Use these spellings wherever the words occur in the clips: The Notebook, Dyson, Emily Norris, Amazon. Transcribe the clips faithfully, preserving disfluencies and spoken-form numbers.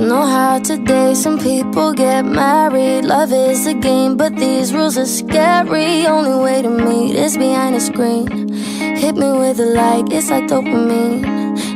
Don't know how today some people get married. Love is a game, but these rules are scary. Only way to meet is behind a screen. Hit me with a like, it's like dopamine.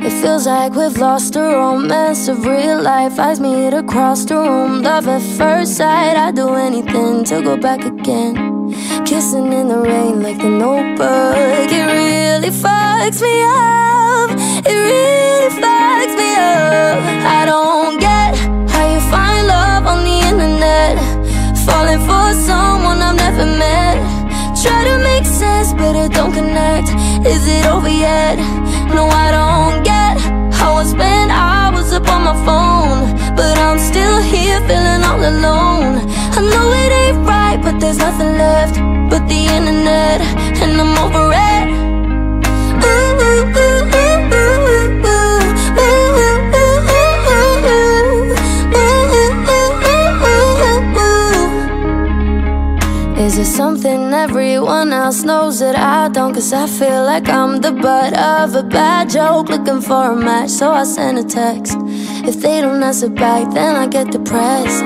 It feels like we've lost the romance of real life. Eyes meet across the room, love at first sight. I'd do anything to go back again. Kissing in the rain like The Notebook. It really fucks me up. It really fucks me up. I don't get how you find love on the internet, falling for someone I've never met. Try to make sense, but it don't connect. Is it over yet? No, I don't get how I spend hours up on my phone, but I'm still here feeling all alone. I know it ain't right, but there's nothing left but the internet, and I'm over it. Ooh, ooh, ooh, ooh, ooh, ooh, ooh, ooh, ooh, ooh. Is it something everyone else knows that I don't? Cause I feel like I'm the butt of a bad joke, looking for a match, so I send a text. If they don't answer back, then I get depressed.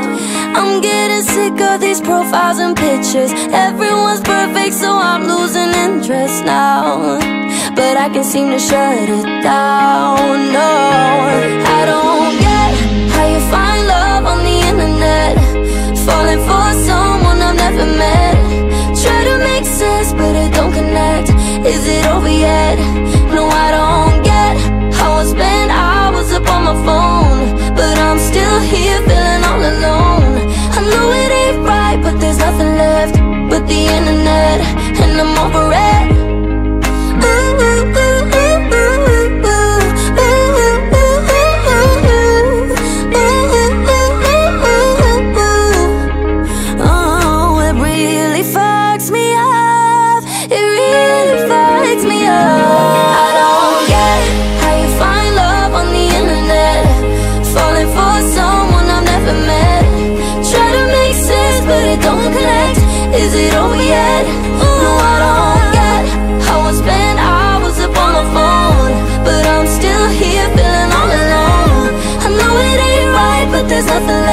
I'm getting sick of these profiles and pictures. Everyone's perfect, so I'm losing interest now, but I can't seem to shut it down, no. I don't get how you find love on the internet, falling for someone I've never met. Try to make sense, but it don't connect. Is it over yet? No, I don't get how I spend hours up on my phone, but I'm still here feeling all alone. I know it ain't right, but there's nothing left but the internet, and I'm over it. Is it over yet? No, I don't get how I spend hours up on the phone, but I'm still here feeling all alone. I know it ain't right, but there's nothing